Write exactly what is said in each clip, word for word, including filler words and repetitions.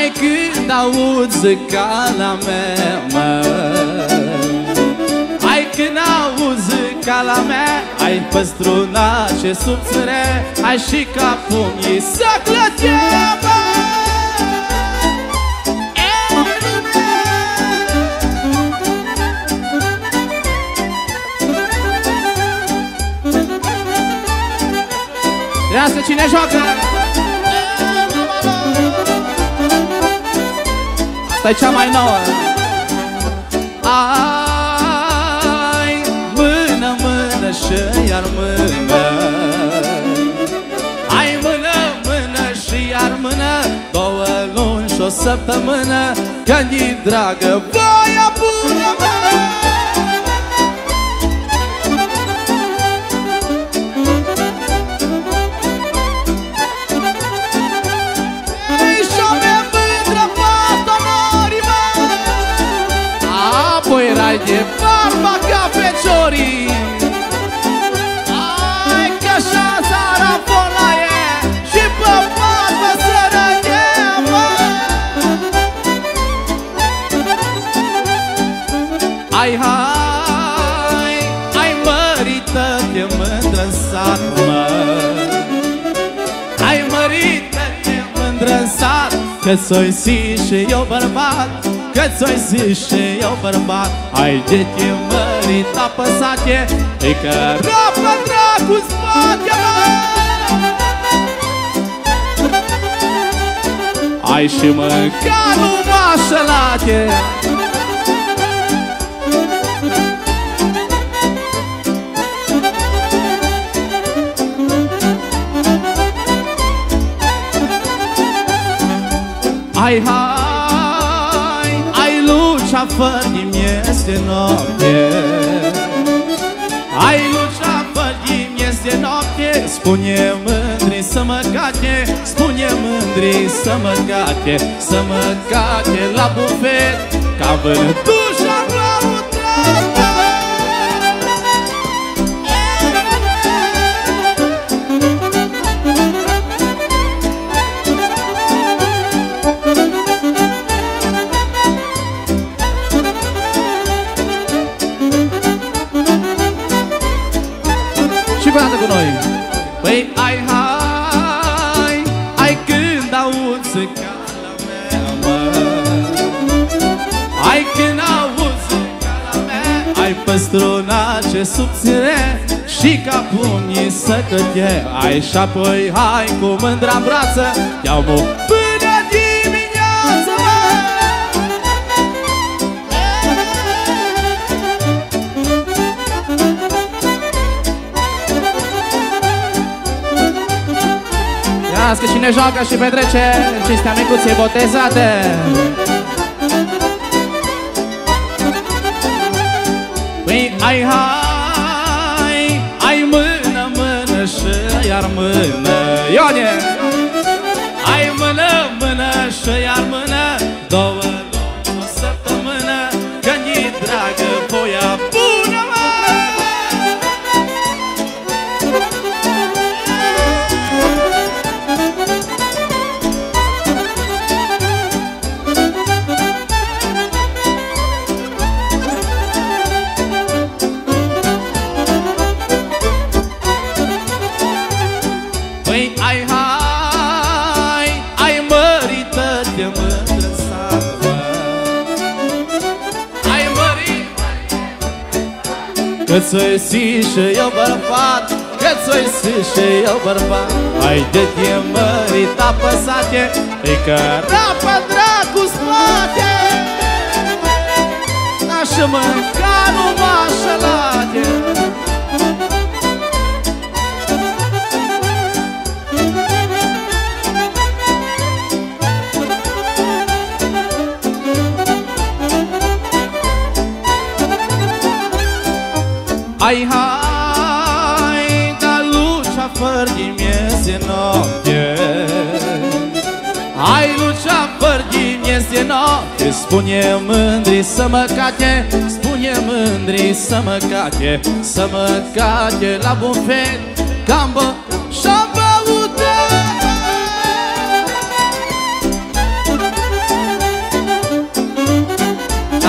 Numai când aud zicala mea, mă, ai când aud zicala mea, ai păstruna și subțire, ai și capul mi să clătea. Lasă cine joacă! Asta-i cea mai nouă! Ai mână, mână și iar mână, ai mână, mână și iar mână, două luni și o săptămână, când-i dragă voia bună, mână! E barba ca feciorii, ai că așa țara bola e și pe barbă sărănie, mă. Ai, hai, ai mărită-te mândră-n sat, mă, ai mărită-te mândră-n sat, că s-o-i zi și eu bărbat, că-ți o-i zi și eu bărbat. Ai dete mărit apăsate, e că rapă dracu-n spate, mă. Ai și mâncat numai șelate, ai, hai, fără dimineață noapte, ai lucra fără dimineață noapte. Spune mândri să mă cate, spune mândri să mă cate, să mă cate la bufet, ca vânătușa la utrată. Păi ai, hai, ai când aud zicala mea, mă, ai când aud zicala mea, ai păstrunat ce subțire și ca punii să cătie, ai și apoi hai cu mândra-n brață, iau mă până dimineață, mă. Că cine joacă și petrece cinstea micuței botezate. Păi ai, hai, ai mână, mână și iar mână, Ione! Ai mână, mână și iar mână, două luni, o săptămână, că-mi-i dragă voia bună, mă! Că ți-o-i zi și eu bărbat, că ți-o-i zi și eu bărbat, ai de tine mărit apăsate, e că rapă dracu-n spate, n-aș mânca numai șelate. Ai, hai, da lucea fără dimineață noapte, ai lucea fără dimineață noapte. Spune mândri să mă cate, spune mândri să mă cate, să mă cate la bufet, cambă și-am băută.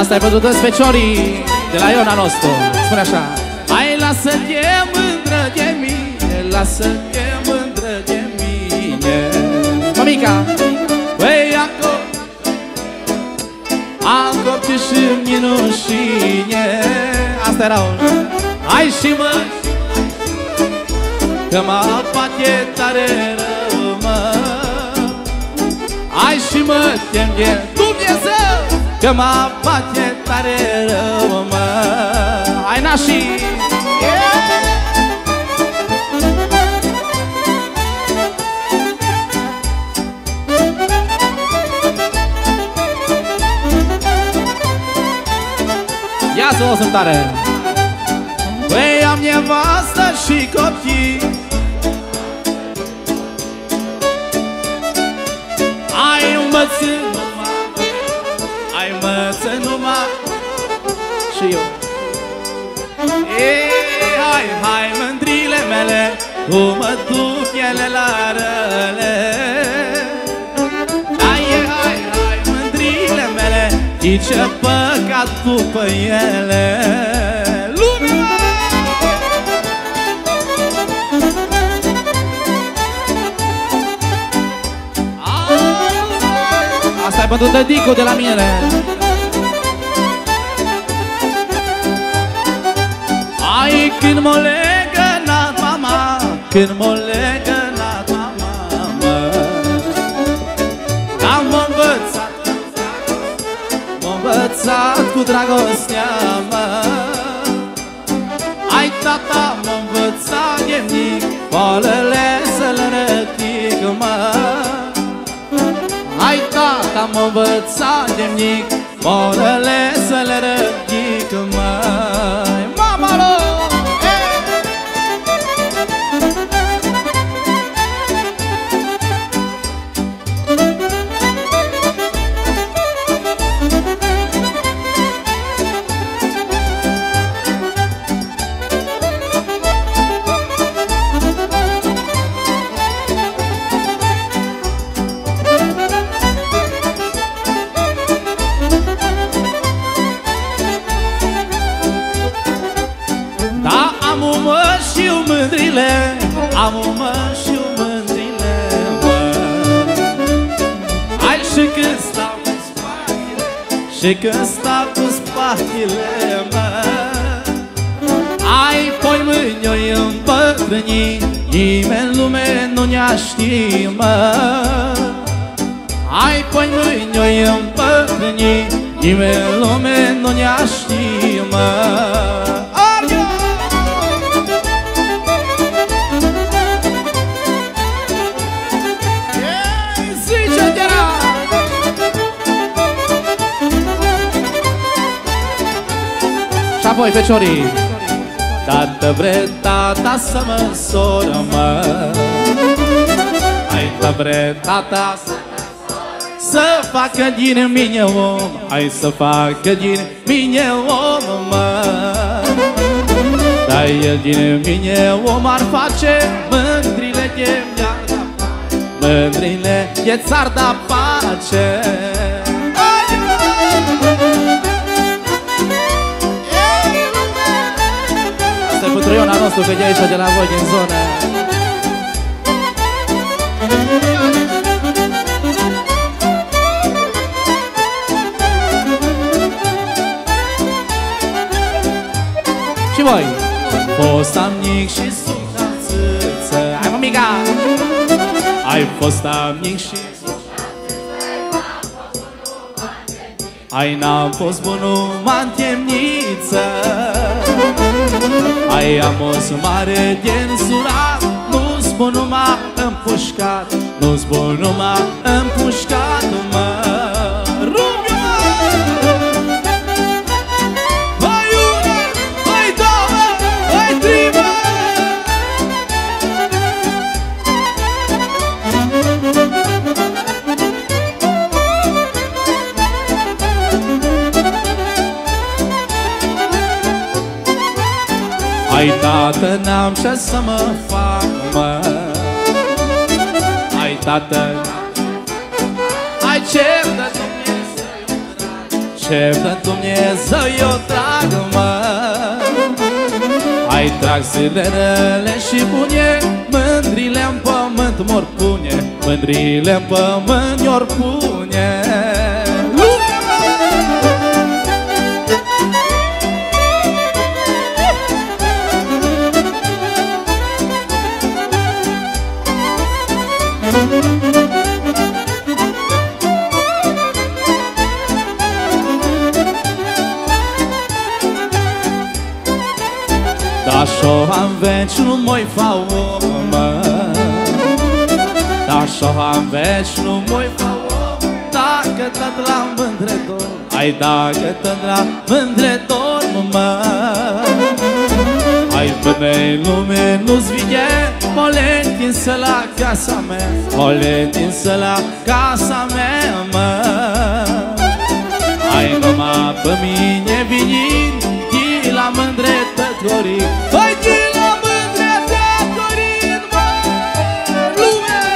Asta e pentru toți feciorii de la Iona nostru. Spune așa. Hai, lasă-te mândră de mine, lasă-te mândră de mine, mămica. Băi, acolo, acolo și minușine. Asta era una. Hai și mă, că mă bate tare rău, mă. Hai și mă tem de Dumnezeu, că mă bate tare rău, mă. Hai nașii! Yeah! Ia să o sunt tare! Băi, am nevastă și copii, ai învățit numai, ai învățit numai și eu. Ei, hai, hai, mândrile mele, cum mă duc ele la răle. Hai, hai, hai, mândrile mele, și ce păcat după ele. Asta e pentru Dădicu de la mine. Ai când m-o legănat mama, când m-o legănat mama, am învățat, m-o învățat cu dragostea, mă. Ai tata m-o învățat gemnic, bolele să-l rătic, mă. Hai tata m-a învățat demnic, bolele să le rădic, măi, mama lor! Am-o mă și-o mândrile, mă. Hai și când stau cu spatile, și când stau cu spatile, mă. Hai, poi mâine o-i îmbătrâni, nimeni lume nu ne-a ști, mă. Hai, poi mâine o-i îmbătrâni, nimeni lume nu ne-a ști, mă. Apoi, feciorii! Tată vre, tata să mă însoră, mă. Hai, tată vre, tata să facă din mine om, hai să facă din mine om, mă. Dar el din mine om ar face mândrile de mi-ar da pace, mândrile de ți-ar da pace. Iona nostru, că de aici, de la voi, din zonă. Și voi! Fost amnic și suc la țâță. Hai, mămica! Ai fost amnic și suc la țâță. Ai n-am fost bun numai în temniță. Ai am o mare de însurat, nu spun numai împușcat, nu spun numai împușcat, mă. Rubi, mă! Hai una, hai două, hai trei, mă! Ai tată, n-am ce să mă fac, mă. Ai tată, ai cer de Dumnezeu, început Dumnezeu, eu trag-mă. Ai trag zilele și bune, mândrile-n pământ mor pune, mândrile-n pământ mor pune. Da și-o am veci, nu mă-i fau omă. Da și-o am veci, nu mă-i fau omă. Dacă tot la mândre dor, ai dacă tot la mândre dor, mă. Ai până-i lume, nu-ți vine, mă le întinsă la casa mea, mă le întinsă la casa mea, mă. Ai numai pe mine vinind, ghii la mândre Dorin, hai la mândre de Dorin, mă, lume!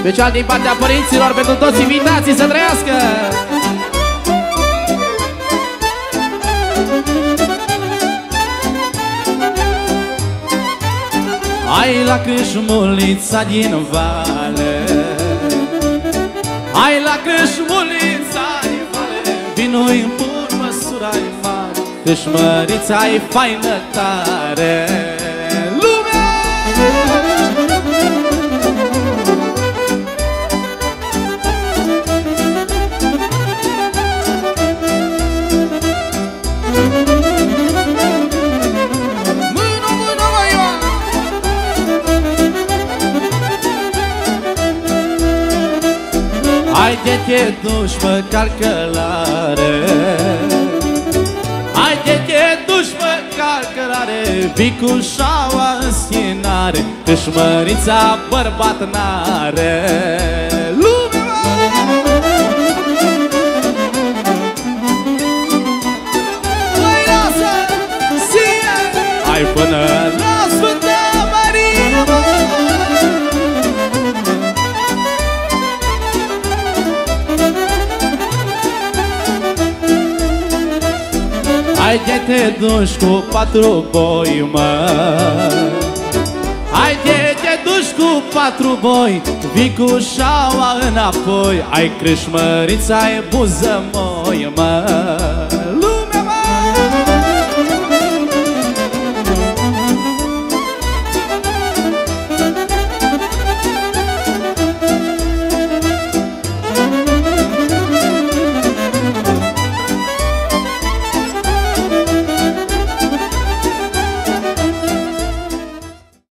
Special din partea părinților pentru toți invitații, să trăiască! Hai la câșmulița din vale, hai la câșmulița-i vale, vinu-i în bun măsura-i mare, câșmărița-i faină tare, lumea! Haide te duci măcar călare, haide te duci măcar călare, vii cu șaua în schinare, câșmărița bărbat n-are, lumea! Hai lasă, ție! Hai până la Sfântă Maria! Haide te duci cu patru boi, mă, haide te duci cu patru boi, vii cu șaua înapoi, ai crâșmărița-i buză moi, mă.